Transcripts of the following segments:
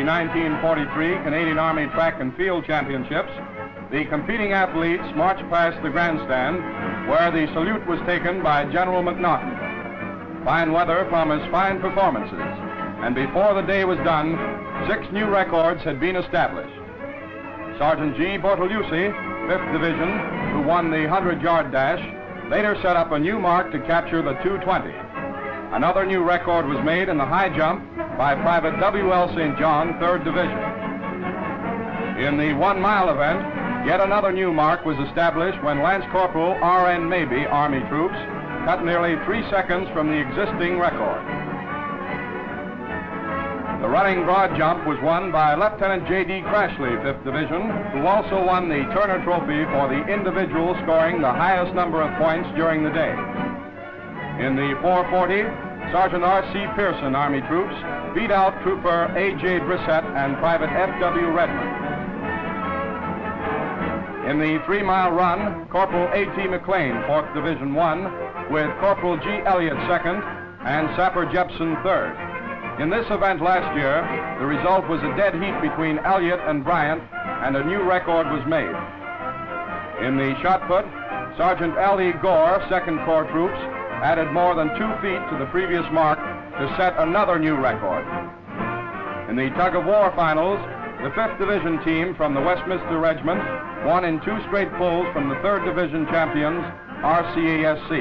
the 1943 Canadian Army Track and Field Championships, the competing athletes marched past the grandstand where the salute was taken by General McNaughton. Fine weather promised fine performances, and before the day was done, 6 new records had been established. Sergeant G. Bortolusi, 5th Division, who won the 100-yard dash, later set up a new mark to capture the 220. Another new record was made in the high jump by Private W.L. St. John, 3rd Division. In the 1-mile event, yet another new mark was established when Lance Corporal R.N. Mabee, Army troops, cut nearly 3 seconds from the existing record. The running broad jump was won by Lieutenant J.D. Crashley, 5th Division, who also won the Turner Trophy for the individual scoring the highest number of points during the day. In the 440, Sergeant R.C. Pearson, Army troops, beat out Trooper A.J. Brissett and Private F.W. Redmond. In the 3-mile run, Corporal A.T. McLean, 4th Division 1, with Corporal G. Elliott, 2nd, and Sapper Jepson, 3rd. In this event last year, the result was a dead heat between Elliott and Bryant, and a new record was made. In the shot put, Sergeant Ali Gore, 2nd Corps troops, added more than 2 feet to the previous mark to set another new record. In the tug-of-war finals, the 5th Division team from the Westminster Regiment won in 2 straight pulls from the 3rd Division champions, RCASC.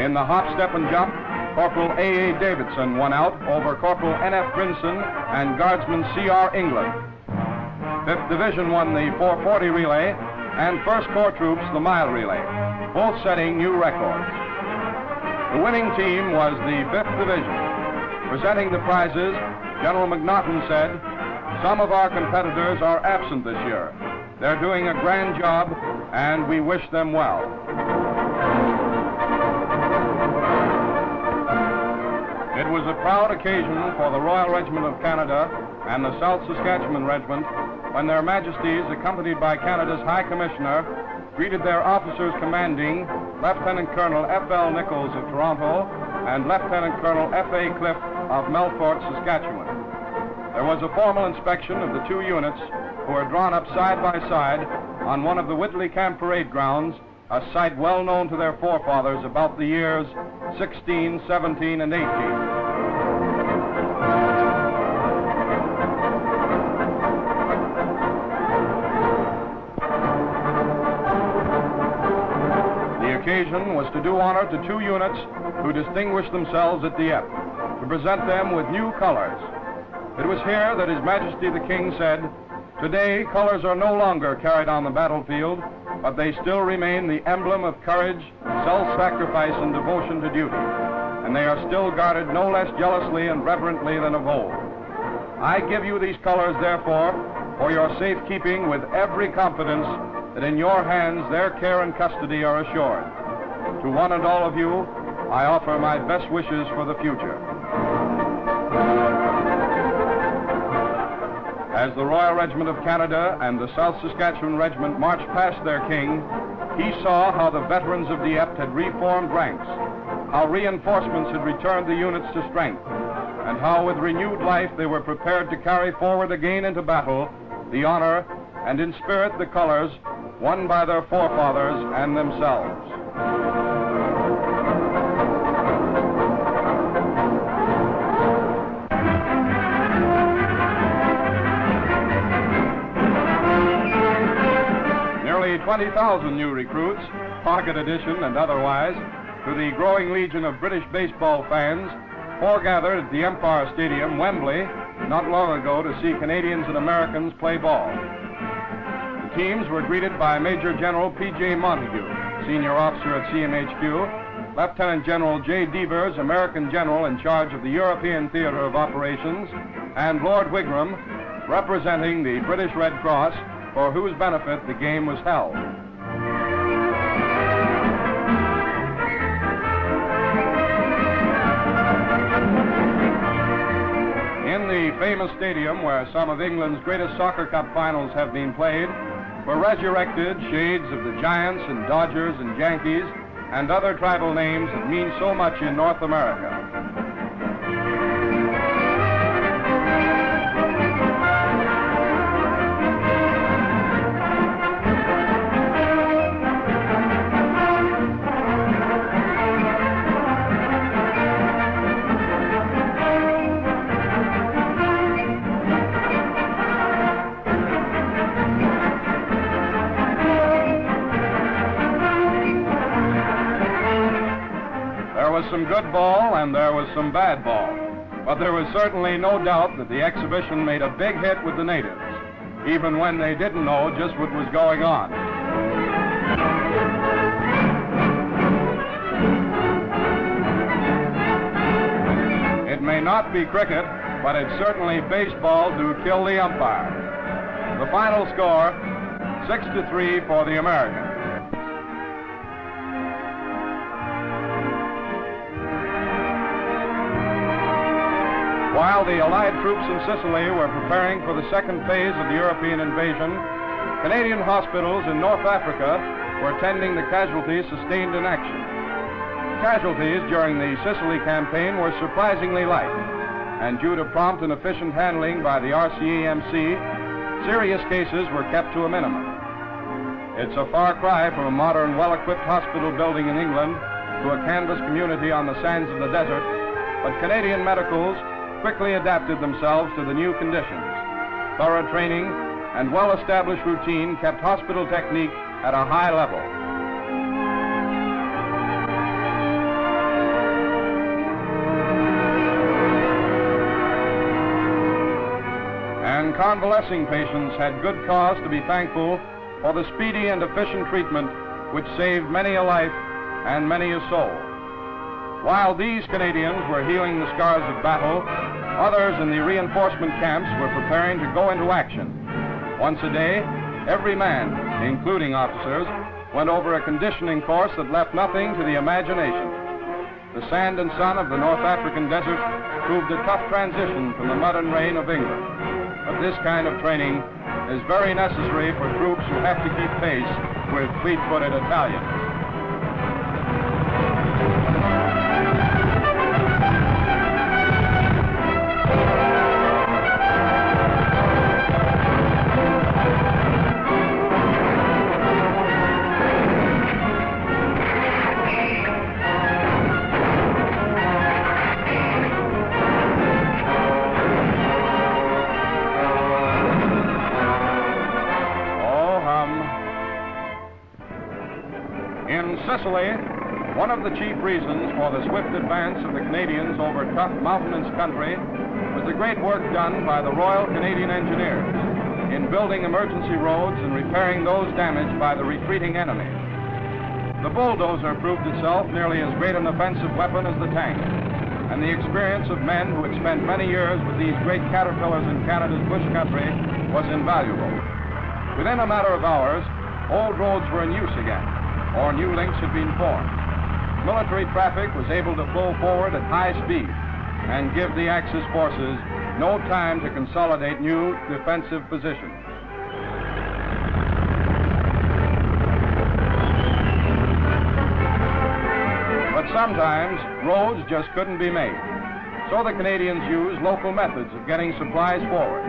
In the hop, step, and jump, Corporal A.A. Davidson won out over Corporal N.F. Brinson and Guardsman C.R. England. 5th Division won the 440 relay and 1st Corps troops the mile relay, both setting new records. The winning team was the 5th Division. Presenting the prizes, General McNaughton said, "Some of our competitors are absent this year. They're doing a grand job, and we wish them well." It was a proud occasion for the Royal Regiment of Canada and the South Saskatchewan Regiment when Their Majesties, accompanied by Canada's High Commissioner, greeted their officers commanding, Lieutenant Colonel F.L. Nichols of Toronto and Lieutenant Colonel F.A. Cliff of Melfort, Saskatchewan. There was a formal inspection of the 2 units who were drawn up side by side on one of the Whitley Camp parade grounds, a site well known to their forefathers about the years 16, 17, and 18. Was to do honor to 2 units who distinguished themselves at Dieppe, to present them with new colors. It was here that His Majesty the King said, "Today, colors are no longer carried on the battlefield, but they still remain the emblem of courage, self-sacrifice, and devotion to duty, and they are still guarded no less jealously and reverently than of old. I give you these colors, therefore, for your safekeeping with every confidence that in your hands their care and custody are assured. To one and all of you, I offer my best wishes for the future." As the Royal Regiment of Canada and the South Saskatchewan Regiment marched past their king, he saw how the veterans of Dieppe had reformed ranks, how reinforcements had returned the units to strength, and how with renewed life they were prepared to carry forward again into battle the honor and in spirit the colors won by their forefathers and themselves. Nearly 20,000 new recruits, pocket edition and otherwise, to the growing legion of British baseball fans foregathered at the Empire Stadium, Wembley, not long ago to see Canadians and Americans play ball. The teams were greeted by Major General P.J. Montague, Senior Officer at CMHQ, Lieutenant General J. Devers, American General in charge of the European Theater of Operations, and Lord Wigram, representing the British Red Cross, for whose benefit the game was held. In the famous stadium where some of England's greatest soccer cup finals have been played, were resurrected shades of the Giants and Dodgers and Yankees and other tribal names that mean so much in North America. some good ball and there was some bad ball. But there was certainly no doubt that the exhibition made a big hit with the natives, even when they didn't know just what was going on. It may not be cricket, but it's certainly baseball to kill the umpire. The final score, 6-3 for the Americans. While the Allied troops in Sicily were preparing for the second phase of the European invasion, Canadian hospitals in North Africa were tending the casualties sustained in action. Casualties during the Sicily campaign were surprisingly light, and due to prompt and efficient handling by the RCAMC, serious cases were kept to a minimum. It's a far cry from a modern, well-equipped hospital building in England to a canvas community on the sands of the desert, but Canadian medicals quickly adapted themselves to the new conditions. Thorough training and well-established routine kept hospital technique at a high level. And convalescing patients had good cause to be thankful for the speedy and efficient treatment which saved many a life and many a soul. While these Canadians were healing the scars of battle, others in the reinforcement camps were preparing to go into action. Once a day, every man, including officers, went over a conditioning course that left nothing to the imagination. The sand and sun of the North African desert proved a tough transition from the mud and rain of England. But this kind of training is very necessary for troops who have to keep pace with fleet-footed Italians. One of the chief reasons for the swift advance of the Canadians over tough, mountainous country was the great work done by the Royal Canadian Engineers in building emergency roads and repairing those damaged by the retreating enemy. The bulldozer proved itself nearly as great an offensive weapon as the tank, and the experience of men who had spent many years with these great caterpillars in Canada's bush country was invaluable. Within a matter of hours, old roads were in use again, or new links had been formed. Military traffic was able to flow forward at high speed and give the Axis forces no time to consolidate new defensive positions. But sometimes roads just couldn't be made, so the Canadians used local methods of getting supplies forward.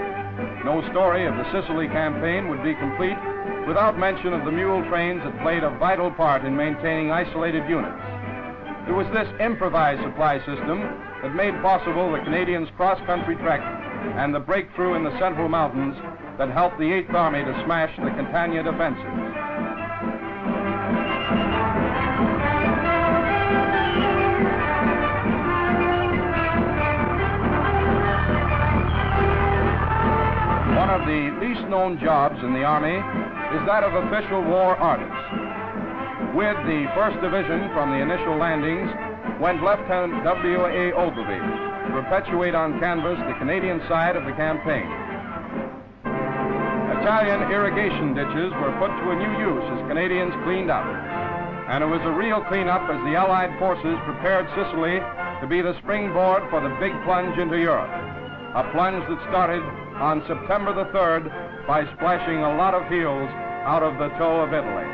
No story of the Sicily campaign would be complete without mention of the mule trains that played a vital part in maintaining isolated units. It was this improvised supply system that made possible the Canadians' cross-country trek and the breakthrough in the Central Mountains that helped the 8th Army to smash the Catania defenses. One of the least known jobs in the Army is that of official war artists. With the 1st Division from the initial landings went Lieutenant W.A. Ogilvie to perpetuate on canvas the Canadian side of the campaign. Italian irrigation ditches were put to a new use as Canadians cleaned up, and it was a real cleanup as the Allied forces prepared Sicily to be the springboard for the big plunge into Europe, a plunge that started on September the 3rd by splashing a lot of heels out of the toe of Italy.